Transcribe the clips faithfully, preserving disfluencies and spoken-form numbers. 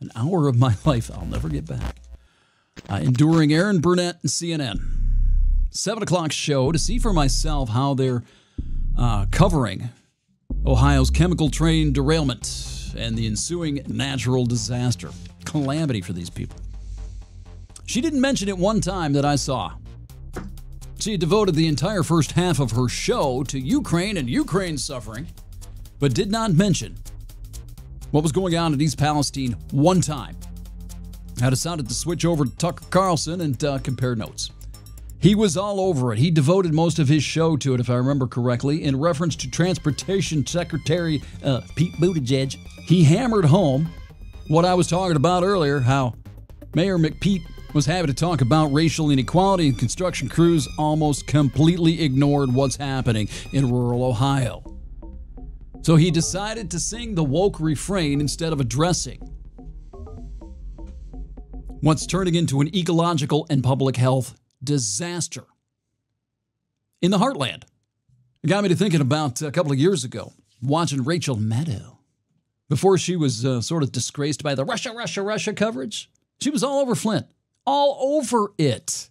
an hour of my life I'll never get back. Uh, enduring Erin Burnett and C N N. seven o'clock show to see for myself how they're uh, covering Ohio's chemical train derailment and the ensuing natural disaster. Calamity for these people. She didn't mention it one time that I saw. She devoted the entire first half of her show to Ukraine and Ukraine's suffering, but did not mention what was going on in East Palestine one time. I decided to switch over to Tucker Carlson and uh, compare notes. He was all over it. He devoted most of his show to it, if I remember correctly, in reference to Transportation Secretary uh, Pete Buttigieg. He hammered home what I was talking about earlier, how Mayor McPete was happy to talk about racial inequality and construction crews almost completely ignored what's happening in rural Ohio. So he decided to sing the woke refrain instead of addressing what's turning into an ecological and public health disaster in the heartland. It got me to thinking about a couple of years ago, watching Rachel Maddow. Before she was uh, sort of disgraced by the Russia, Russia, Russia coverage, she was all over Flint, all over it.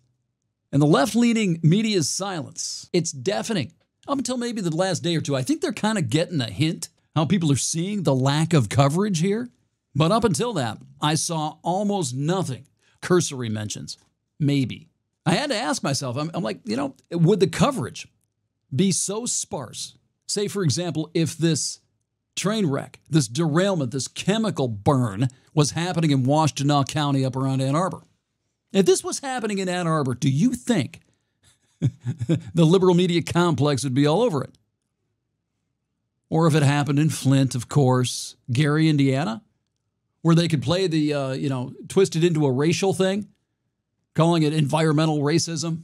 And the left-leaning media's silence, it's deafening. Up until maybe the last day or two, I think they're kind of getting a hint how people are seeing the lack of coverage here. But up until that, I saw almost nothing. Cursory mentions, maybe. I had to ask myself, I'm, I'm like, you know, would the coverage be so sparse? Say, for example, if this train wreck, this derailment, this chemical burn was happening in Washtenaw County up around Ann Arbor. If this was happening in Ann Arbor, do you think the liberal media complex would be all over it? Or if it happened in Flint, of course, Gary, Indiana, where they could play the, uh, you know, twist it into a racial thing, calling it environmental racism.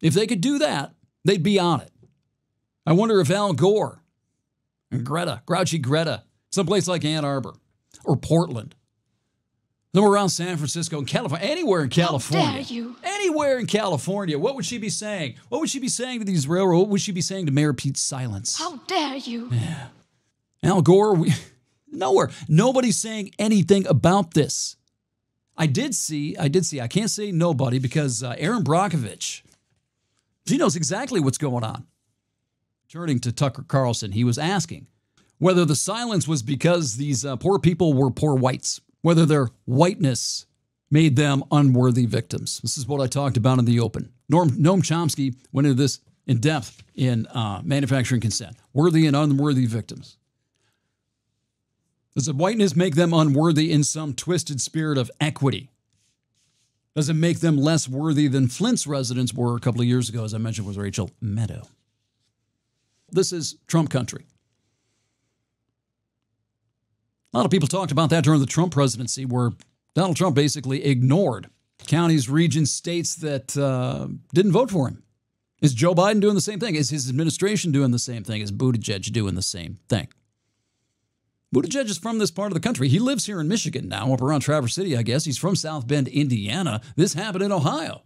If they could do that, they'd be on it. I wonder if Al Gore and Greta, grouchy Greta, someplace like Ann Arbor or Portland, somewhere around San Francisco and California, anywhere in California. How dare you? Anywhere in California. What would she be saying? What would she be saying to these railroads? What would she be saying to Mayor Pete's silence? How dare you? Yeah. Al Gore, we, nowhere. Nobody's saying anything about this. I did see, I did see, I can't say nobody because uh, Erin Brockovich, she knows exactly what's going on. Turning to Tucker Carlson, he was asking whether the silence was because these uh, poor people were poor whites, whether their whiteness made them unworthy victims. This is what I talked about in the open. Norm, Noam Chomsky went into this in depth in uh, Manufacturing Consent, worthy and unworthy victims. Does the whiteness make them unworthy in some twisted spirit of equity? Does it make them less worthy than Flint's residents were a couple of years ago, as I mentioned with Rachel Maddow? This is Trump country. A lot of people talked about that during the Trump presidency, where Donald Trump basically ignored counties, regions, states that uh, didn't vote for him. Is Joe Biden doing the same thing? Is his administration doing the same thing? Is Buttigieg doing the same thing? Buttigieg is from this part of the country. He lives here in Michigan now, up around Traverse City, I guess. He's from South Bend, Indiana. This happened in Ohio.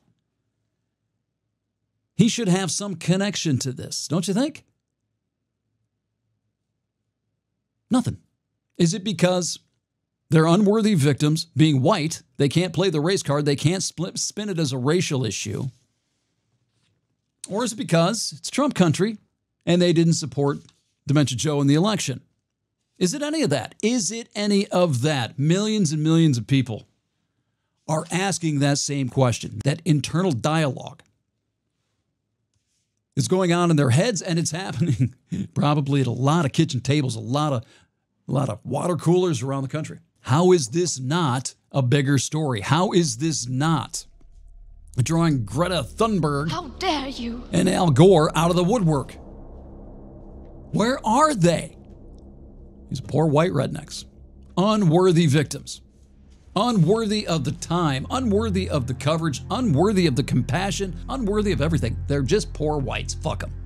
He should have some connection to this, don't you think? Nothing. Is it because they're unworthy victims, being white, they can't play the race card, they can't split, spin it as a racial issue? Or is it because it's Trump country and they didn't support Dementia Joe in the election? Is it any of that? Is it any of that? Millions and millions of people are asking that same question. That internal dialogue is going on in their heads, and it's happening probably at a lot of kitchen tables, a lot of, a lot of water coolers around the country. How is this not a bigger story? How is this not drawing Greta Thunberg How dare you? and Al Gore out of the woodwork? Where are they? These poor white rednecks, unworthy victims, unworthy of the time, unworthy of the coverage, unworthy of the compassion, unworthy of everything. They're just poor whites. Fuck them.